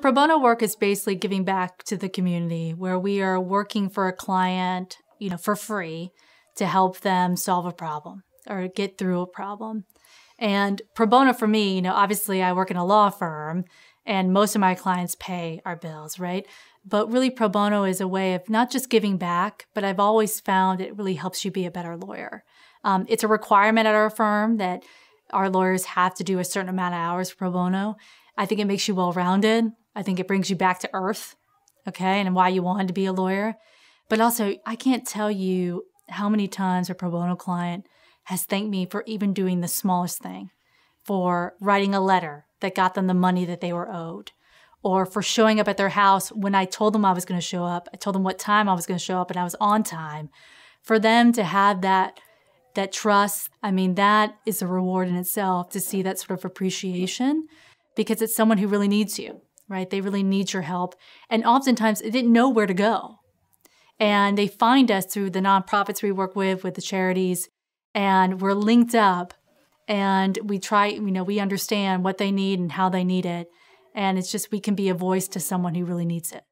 Pro bono work is basically giving back to the community, where we are working for a client, for free, to help them solve a problem or get through a problem. And pro bono for me, obviously I work in a law firm and most of my clients pay our bills, right? But really pro bono is a way of not just giving back, but I've always found it really helps you be a better lawyer. It's a requirement at our firm that our lawyers have to do a certain amount of hours pro bono. I think it makes you well-rounded. I think it brings you back to earth, okay, and why you wanted to be a lawyer. But also, I can't tell you how many times a pro bono client has thanked me for even doing the smallest thing, for writing a letter that got them the money that they were owed, or for showing up at their house when I told them I was going to show up. I told them what time I was going to show up, and I was on time. For them to have that trust, I mean, that is a reward in itself, to see that sort of appreciation, because it's someone who really needs you, right? They really need your help. And oftentimes, they didn't know where to go. And they find us through the nonprofits we work with the charities, and we're linked up, and we try, we understand what they need and how they need it. And it's just, we can be a voice to someone who really needs it.